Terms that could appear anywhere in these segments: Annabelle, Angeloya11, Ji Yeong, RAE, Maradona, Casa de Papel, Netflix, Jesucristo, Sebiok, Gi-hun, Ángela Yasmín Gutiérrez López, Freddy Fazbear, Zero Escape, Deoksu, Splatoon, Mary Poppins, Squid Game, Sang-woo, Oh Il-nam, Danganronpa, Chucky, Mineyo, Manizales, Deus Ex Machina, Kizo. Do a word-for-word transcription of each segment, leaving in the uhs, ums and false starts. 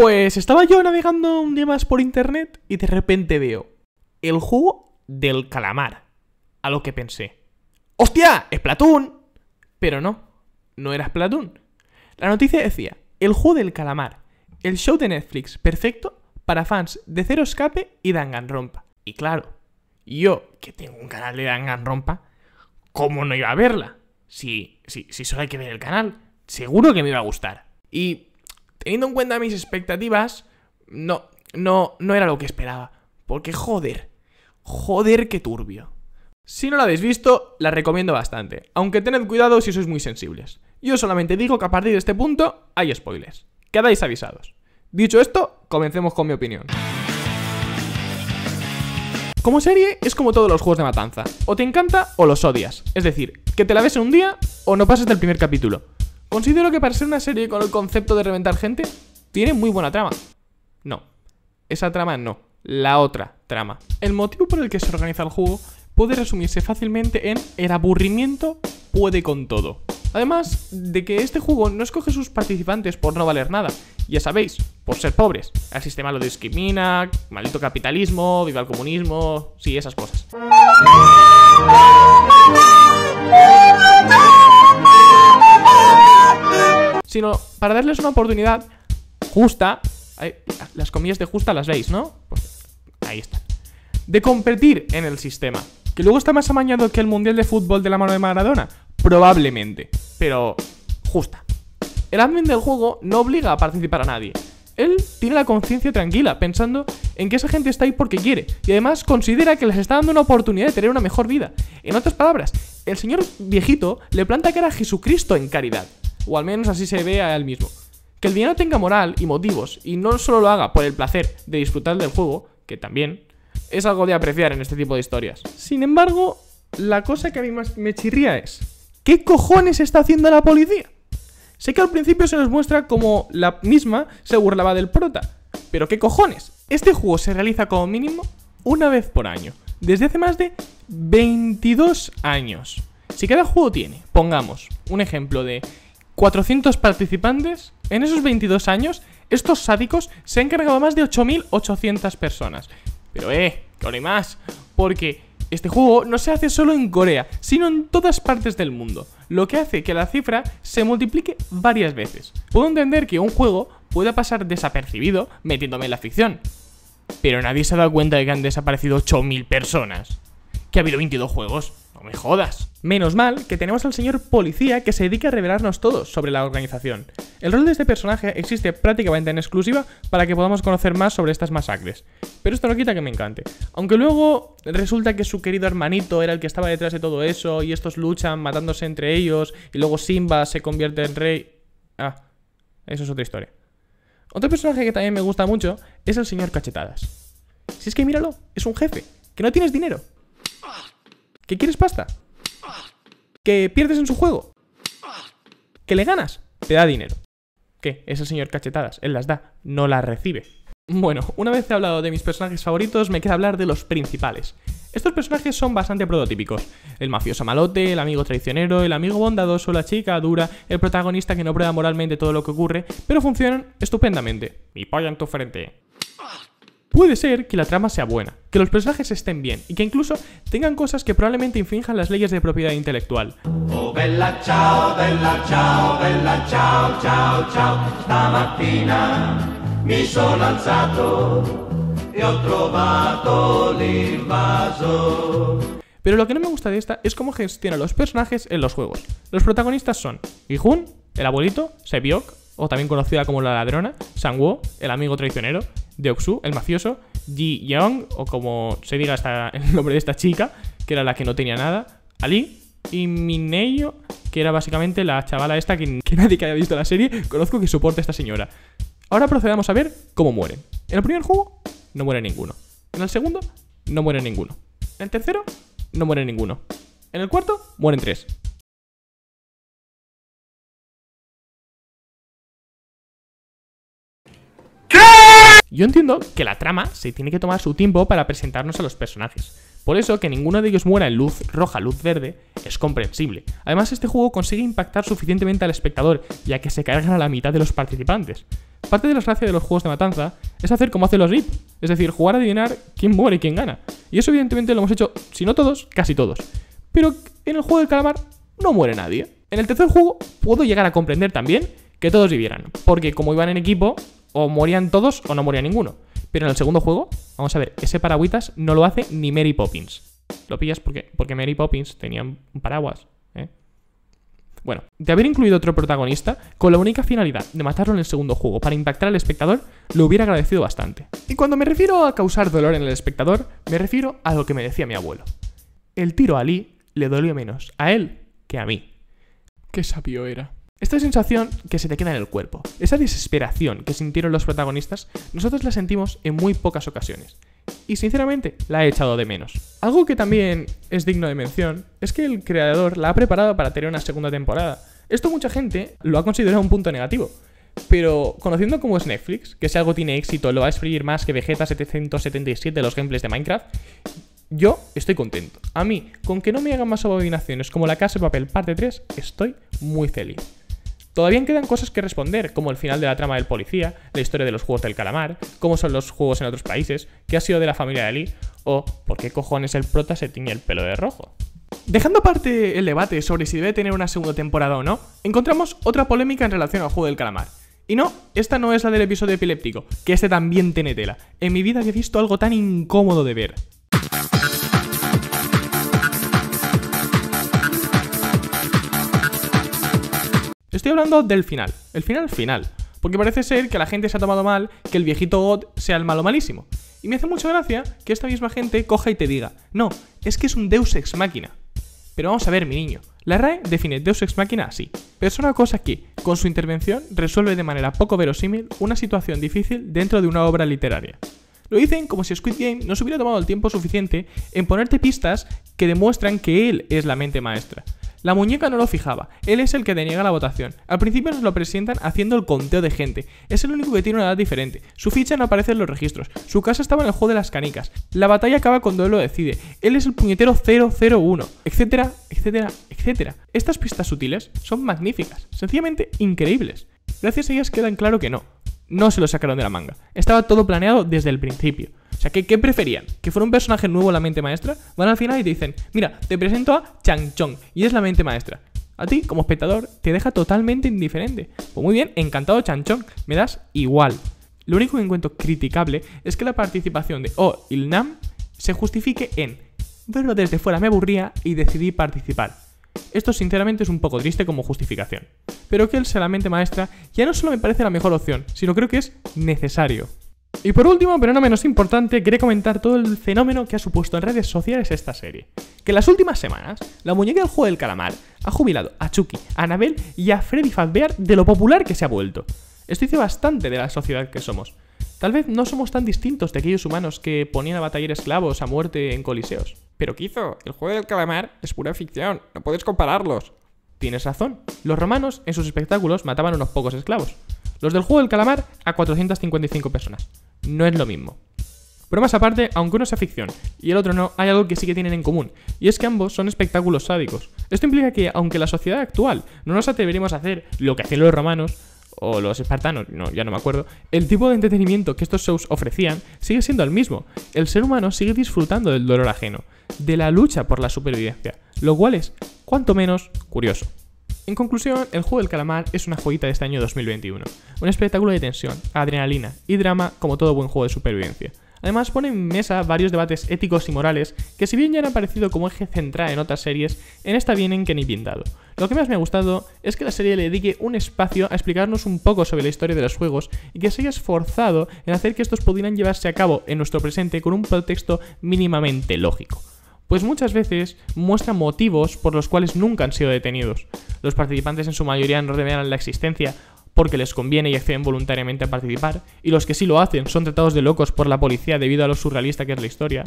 Pues estaba yo navegando un día más por internet y de repente veo el juego del calamar. A lo que pensé, ¡hostia! ¡Splatoon! Pero no, no era Splatoon. La noticia decía, el juego del calamar, el show de Netflix perfecto para fans de Zero Escape y Danganronpa. Y claro, yo, que tengo un canal de Danganronpa, ¿cómo no iba a verla? Si, si, si solo hay que ver el canal, seguro que me iba a gustar. Y teniendo en cuenta mis expectativas, no, no, no era lo que esperaba. Porque joder, joder qué turbio. Si no la habéis visto, la recomiendo bastante, aunque tened cuidado si sois muy sensibles. Yo solamente digo que a partir de este punto hay spoilers. Quedáis avisados. Dicho esto, comencemos con mi opinión. Como serie, es como todos los juegos de matanza. O te encanta o los odias. Es decir, que te la ves en un día o no pasas del primer capítulo. Considero que para ser una serie con el concepto de reventar gente, tiene muy buena trama. No, esa trama no, la otra trama. El motivo por el que se organiza el juego puede resumirse fácilmente en el aburrimiento puede con todo. Además de que este juego no escoge sus participantes por no valer nada, ya sabéis, por ser pobres. El sistema lo discrimina, maldito capitalismo, viva el comunismo, sí, esas cosas. Sino para darles una oportunidad justa, las comillas de justa las veis, ¿no? Pues ahí están. De competir en el sistema. ¿Que luego está más amañado que el mundial de fútbol de la mano de Maradona? Probablemente, pero justa. El admin del juego no obliga a participar a nadie. Él tiene la conciencia tranquila, pensando en que esa gente está ahí porque quiere, y además considera que les está dando una oportunidad de tener una mejor vida. En otras palabras, el señor viejito le planta cara a Jesucristo en caridad, o al menos así se ve a él mismo. Que el dinero tenga moral y motivos, y no solo lo haga por el placer de disfrutar del juego, que también es algo de apreciar en este tipo de historias. Sin embargo, la cosa que a mí más me chirría es, ¿qué cojones está haciendo la policía? Sé que al principio se nos muestra como la misma se burlaba del prota, pero ¿qué cojones? Este juego se realiza como mínimo una vez por año, desde hace más de veintidós años. Si cada juego tiene, pongamos, un ejemplo de cuatrocientos participantes, en esos veintidós años, estos sádicos se han cargado a más de ocho mil ochocientas personas. Pero eh, que ahora hay más, porque este juego no se hace solo en Corea, sino en todas partes del mundo, lo que hace que la cifra se multiplique varias veces. Puedo entender que un juego pueda pasar desapercibido metiéndome en la ficción, pero nadie se ha dado cuenta de que han desaparecido ocho mil personas, que ha habido veintidós juegos, no me jodas. Menos mal que tenemos al señor policía que se dedica a revelarnos todo sobre la organización. El rol de este personaje existe prácticamente en exclusiva para que podamos conocer más sobre estas masacres. Pero esto no quita que me encante. Aunque luego resulta que su querido hermanito era el que estaba detrás de todo eso y estos luchan matándose entre ellos y luego Simba se convierte en rey... Ah, eso es otra historia. Otro personaje que también me gusta mucho es el señor Cachetadas. Si es que míralo, es un jefe, que no tienes dinero. ¿Que quieres pasta? ¿Que pierdes en su juego? ¿Que le ganas? Te da dinero. ¿Qué? Es el señor Cachetadas, él las da, no las recibe. Bueno, una vez he hablado de mis personajes favoritos, me queda hablar de los principales. Estos personajes son bastante prototípicos. El mafioso malote, el amigo traicionero, el amigo bondadoso, la chica dura, el protagonista que no prueba moralmente todo lo que ocurre, pero funcionan estupendamente. Mi polla en tu frente. Puede ser que la trama sea buena, que los personajes estén bien y que incluso tengan cosas que probablemente infrinjan las leyes de propiedad intelectual. Oh, bella ciao, bella ciao, bella ciao, ciao, ciao. Stamattina mi sono alzato e ho trovato l'invaso. Pero lo que no me gusta de esta es cómo gestiona los personajes en los juegos. Los protagonistas son Gi-hun, el abuelito, Sebiok, o también conocida como la ladrona, Sang-woo, el amigo traicionero, Deoksu, el mafioso, Ji Yeong, o como se diga hasta el nombre de esta chica, que era la que no tenía nada, Ali, y Mineyo, que era básicamente la chavala esta que, que nadie que haya visto la serie conozco que soporta a esta señora. Ahora procedamos a ver cómo mueren. En el primer juego, no muere ninguno. En el segundo, no muere ninguno. En el tercero, no muere ninguno. En el cuarto, mueren tres. Yo entiendo que la trama se tiene que tomar su tiempo para presentarnos a los personajes. Por eso que ninguno de ellos muera en luz roja, luz verde, es comprensible. Además este juego consigue impactar suficientemente al espectador, ya que se cargan a la mitad de los participantes. Parte de la gracia de los juegos de matanza es hacer como hacen los R I P, es decir, jugar a adivinar quién muere y quién gana. Y eso evidentemente lo hemos hecho, si no todos, casi todos. Pero en el juego del calamar no muere nadie. En el tercer juego puedo llegar a comprender también que todos vivieran, porque como iban en equipo, o morían todos o no moría ninguno. Pero en el segundo juego, vamos a ver, ese paragüitas no lo hace ni Mary Poppins. ¿Lo pillas? Porque, porque Mary Poppins tenía un paraguas, ¿eh? Bueno, de haber incluido otro protagonista con la única finalidad de matarlo en el segundo juego para impactar al espectador, lo hubiera agradecido bastante. Y cuando me refiero a causar dolor en el espectador, me refiero a lo que me decía mi abuelo. El tiro a Lee le dolió menos a él que a mí. Qué sabio era. Esta sensación que se te queda en el cuerpo, esa desesperación que sintieron los protagonistas, nosotros la sentimos en muy pocas ocasiones. Y sinceramente la he echado de menos. Algo que también es digno de mención es que el creador la ha preparado para tener una segunda temporada. Esto mucha gente lo ha considerado un punto negativo, pero conociendo cómo es Netflix, que si algo tiene éxito lo va a exprimir más que Vegetta siete siete siete los gameplays de Minecraft, yo estoy contento. A mí, con que no me hagan más abominaciones como la Casa de Papel parte tres, estoy muy feliz. Todavía quedan cosas que responder, como el final de la trama del policía, la historia de los juegos del calamar, cómo son los juegos en otros países, qué ha sido de la familia de Lee, o por qué cojones el prota se tiñe el pelo de rojo. Dejando aparte el debate sobre si debe tener una segunda temporada o no, encontramos otra polémica en relación al juego del calamar. Y no, esta no es la del episodio epiléptico, que este también tiene tela. En mi vida he visto algo tan incómodo de ver. Estoy hablando del final, el final final, porque parece ser que la gente se ha tomado mal que el viejito God sea el malo malísimo. Y me hace mucha gracia que esta misma gente coja y te diga, no, es que es un Deus Ex Machina. Pero vamos a ver, mi niño, la R A E define Deus Ex Machina así. Persona o cosa que, con su intervención, resuelve de manera poco verosímil una situación difícil dentro de una obra literaria. Lo dicen como si Squid Game no se hubiera tomado el tiempo suficiente en ponerte pistas que demuestran que él es la mente maestra. La muñeca no lo fijaba, él es el que deniega la votación. Al principio nos lo presentan haciendo el conteo de gente. Es el único que tiene una edad diferente. Su ficha no aparece en los registros. Su casa estaba en el juego de las canicas. La batalla acaba cuando él lo decide. Él es el puñetero cero cero uno. Etcétera, etcétera, etcétera. Estas pistas sutiles son magníficas. Sencillamente increíbles. Gracias a ellas queda en claro que no. No se lo sacaron de la manga. Estaba todo planeado desde el principio. O sea, ¿qué, qué preferían? ¿Que fuera un personaje nuevo la mente maestra? Van al final y te dicen, mira, te presento a Chang Chong y es la mente maestra. A ti, como espectador, te deja totalmente indiferente. Pues muy bien, encantado Chang Chong, me das igual. Lo único que encuentro criticable es que la participación de Oh Il-nam se justifique en verlo desde fuera me aburría y decidí participar. Esto sinceramente es un poco triste como justificación. Pero que él sea la mente maestra ya no solo me parece la mejor opción, sino creo que es necesario. Y por último, pero no menos importante, quería comentar todo el fenómeno que ha supuesto en redes sociales esta serie. Que en las últimas semanas, la muñeca del juego del calamar ha jubilado a Chucky, a Annabelle y a Freddy Fazbear de lo popular que se ha vuelto. Esto dice bastante de la sociedad que somos. Tal vez no somos tan distintos de aquellos humanos que ponían a batallar esclavos a muerte en coliseos. Pero Kizo, el juego del calamar es pura ficción, no puedes compararlos. Tienes razón, los romanos en sus espectáculos mataban a unos pocos esclavos. Los del juego del calamar a cuatrocientas cincuenta y cinco personas. No es lo mismo. Pero más aparte, aunque uno sea ficción y el otro no, hay algo que sí que tienen en común, y es que ambos son espectáculos sádicos. Esto implica que, aunque la sociedad actual no nos atreveríamos a hacer lo que hacían los romanos, o los espartanos, no, ya no me acuerdo, el tipo de entretenimiento que estos shows ofrecían sigue siendo el mismo. El ser humano sigue disfrutando del dolor ajeno, de la lucha por la supervivencia, lo cual es, cuanto menos, curioso. En conclusión, el juego del calamar es una joyita de este año dos mil veintiuno, un espectáculo de tensión, adrenalina y drama como todo buen juego de supervivencia. Además pone en mesa varios debates éticos y morales que si bien ya han aparecido como eje central en otras series, en esta vienen que ni pintado. Lo que más me ha gustado es que la serie le dedique un espacio a explicarnos un poco sobre la historia de los juegos y que se haya esforzado en hacer que estos pudieran llevarse a cabo en nuestro presente con un pretexto mínimamente lógico. Pues muchas veces muestra motivos por los cuales nunca han sido detenidos. Los participantes en su mayoría no revelan la existencia porque les conviene y acceden voluntariamente a participar, y los que sí lo hacen son tratados de locos por la policía debido a lo surrealista que es la historia.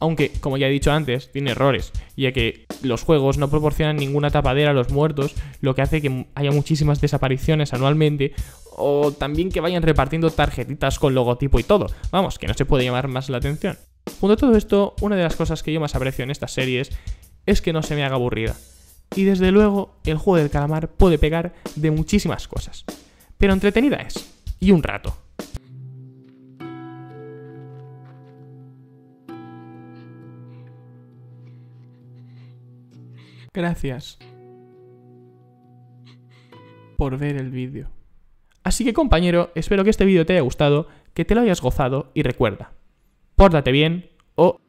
Aunque, como ya he dicho antes, tiene errores, ya que los juegos no proporcionan ninguna tapadera a los muertos, lo que hace que haya muchísimas desapariciones anualmente, o también que vayan repartiendo tarjetitas con logotipo y todo. Vamos, que no se puede llamar más la atención. Junto a todo esto, una de las cosas que yo más aprecio en estas series es que no se me haga aburrida. Y desde luego, el juego del calamar puede pegar de muchísimas cosas. Pero entretenida es. y un rato. Gracias por ver el vídeo. Así que, compañero, espero que este vídeo te haya gustado, que te lo hayas gozado y recuerda, pórtate bien o...